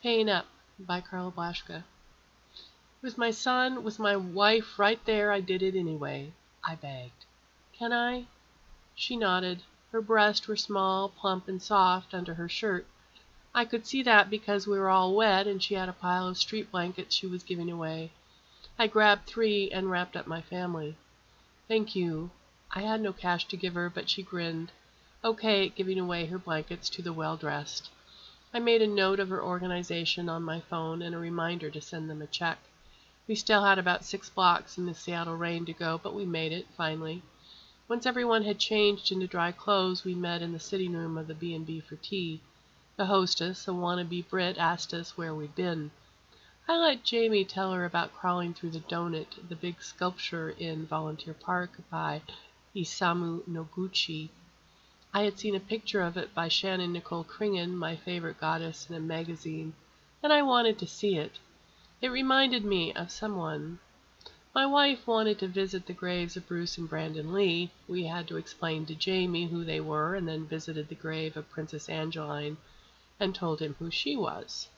Paying Up by Carla Blaschka. With my son, with my wife right there, I did it anyway. I begged. Can I? She nodded. Her breasts were small, plump, and soft under her shirt. I could see that because we were all wet and she had a pile of street blankets she was giving away. I grabbed 3 and wrapped up my family. Thank you. I had no cash to give her, but she grinned, okay at giving away her blankets to the well-dressed. I made a note of her organization on my phone and a reminder to send them a check. We still had about 6 blocks in the Seattle rain to go, but we made it, finally. Once everyone had changed into dry clothes, we met in the sitting room of the B&B for tea. The hostess, a wannabe Brit, asked us where we'd been. I let Jamie tell her about crawling through the donut, the big sculpture in Volunteer Park by Isamu Noguchi. I had seen a picture of it by Shannon Nicole Kringen, my favorite goddess, in a magazine, and I wanted to see it. It reminded me of someone. My wife wanted to visit the graves of Bruce and Brandon Lee. We had to explain to Jamie who they were, and then visited the grave of Princess Angeline and told him who she was.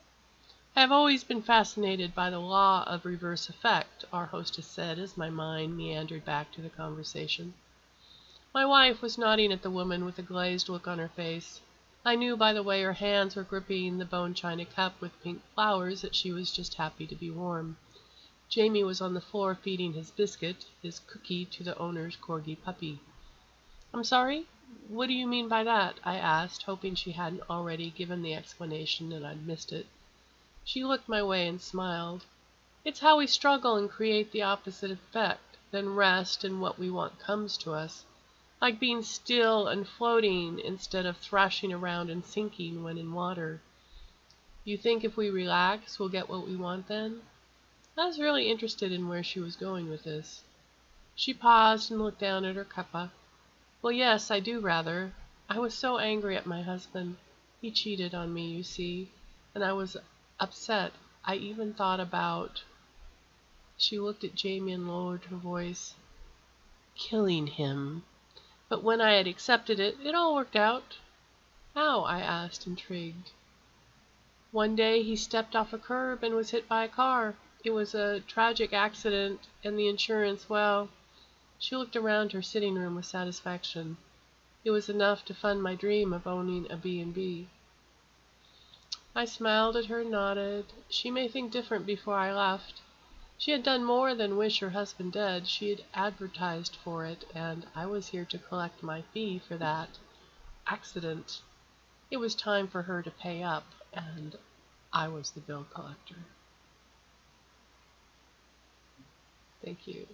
I have always been fascinated by the law of reverse effect, our hostess said as my mind meandered back to the conversation. My wife was nodding at the woman with a glazed look on her face. I knew by the way her hands were gripping the bone china cup with pink flowers that she was just happy to be warm. Jamie was on the floor feeding his biscuit, his cookie, to the owner's corgi puppy. "I'm sorry? What do you mean by that?" I asked, hoping she hadn't already given the explanation and I'd missed it. She looked my way and smiled. "It's how we struggle and create the opposite effect, then rest and what we want comes to us. Like being still and floating instead of thrashing around and sinking when in water. You think if we relax, we'll get what we want then?" I was really interested in where she was going with this. She paused and looked down at her cuppa. "Well, yes, I do rather. I was so angry at my husband. He cheated on me, you see, and I was upset. I even thought about—" She looked at Jamie and lowered her voice. "Killing him. But when I had accepted it, it all worked out." "How?" I asked, intrigued. "One day he stepped off a curb and was hit by a car. It was a tragic accident, and the insurance, well—" She looked around her sitting room with satisfaction. "It was enough to fund my dream of owning a B&B." I smiled at her, nodded. She may think different before I left. She had done more than wish her husband dead. She had advertised for it, and I was here to collect my fee for that accident. It was time for her to pay up, and I was the bill collector. Thank you.